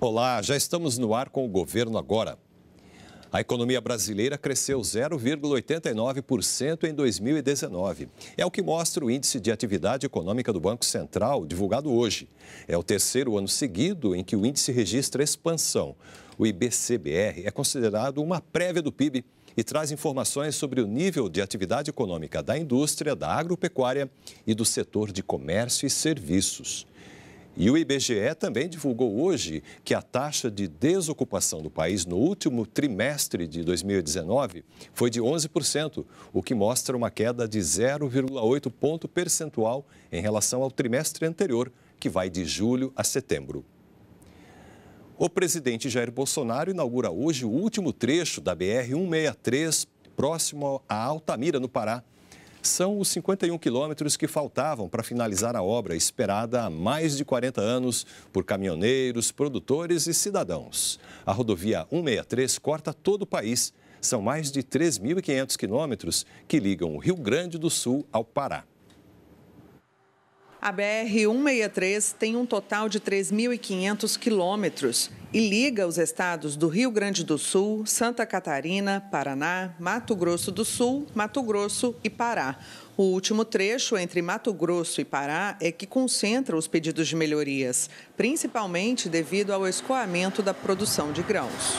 Olá, já estamos no ar com o Governo Agora. A economia brasileira cresceu 0,89% em 2019. É o que mostra o Índice de Atividade Econômica do Banco Central, divulgado hoje. É o terceiro ano seguido em que o índice registra expansão. O IBC-BR é considerado uma prévia do PIB e traz informações sobre o nível de atividade econômica da indústria, da agropecuária e do setor de comércio e serviços. E o IBGE também divulgou hoje que a taxa de desocupação do país no último trimestre de 2019 foi de 11%, o que mostra uma queda de 0,8 ponto percentual em relação ao trimestre anterior, que vai de julho a setembro. O presidente Jair Bolsonaro inaugura hoje o último trecho da BR-163, próximo a Altamira, no Pará. São os 51 quilômetros que faltavam para finalizar a obra esperada há mais de 40 anos por caminhoneiros, produtores e cidadãos. A rodovia 163 corta todo o país. São mais de 3.500 quilômetros que ligam o Rio Grande do Sul ao Pará. A BR-163 tem um total de 3.500 quilômetros e liga os estados do Rio Grande do Sul, Santa Catarina, Paraná, Mato Grosso do Sul, Mato Grosso e Pará. O último trecho entre Mato Grosso e Pará é que concentra os pedidos de melhorias, principalmente devido ao escoamento da produção de grãos.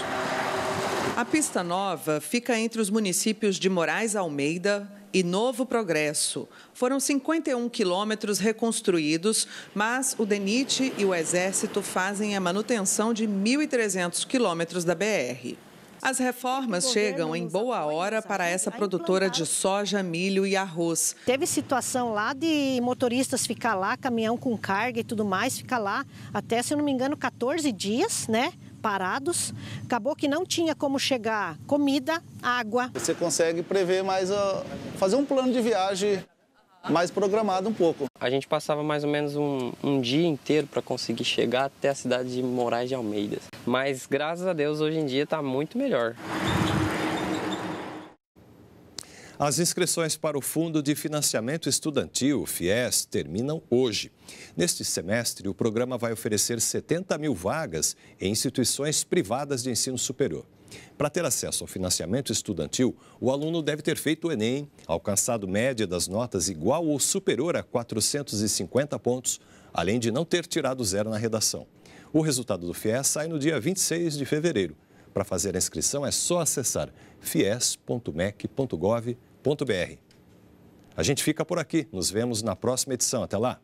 A pista nova fica entre os municípios de Moraes Almeida e Novo Progresso. Foram 51 quilômetros reconstruídos, mas o DENIT e o Exército fazem a manutenção de 1.300 quilômetros da BR. As reformas chegam em boa hora para essa produtora de soja, milho e arroz. Teve situação lá de motoristas ficar lá, caminhão com carga e tudo mais, ficar lá até, se eu não me engano, 14 dias, né? Parados, acabou que não tinha como chegar comida, água. Você consegue prever mais, fazer um plano de viagem mais programado um pouco. A gente passava mais ou menos um dia inteiro para conseguir chegar até a cidade de Moraes de Almeida. Mas, graças a Deus, hoje em dia está muito melhor. As inscrições para o Fundo de Financiamento Estudantil, FIES, terminam hoje. Neste semestre, o programa vai oferecer 70 mil vagas em instituições privadas de ensino superior. Para ter acesso ao financiamento estudantil, o aluno deve ter feito o Enem, alcançado média das notas igual ou superior a 450 pontos, além de não ter tirado zero na redação. O resultado do FIES sai no dia 26 de fevereiro. Para fazer a inscrição, é só acessar fies.mec.gov.br. A gente fica por aqui. Nos vemos na próxima edição. Até lá!